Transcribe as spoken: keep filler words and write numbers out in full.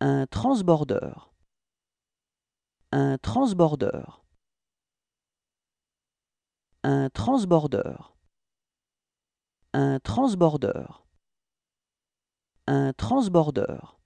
Un transbordeur. Un transbordeur. Un transbordeur. Un transbordeur. Un transbordeur.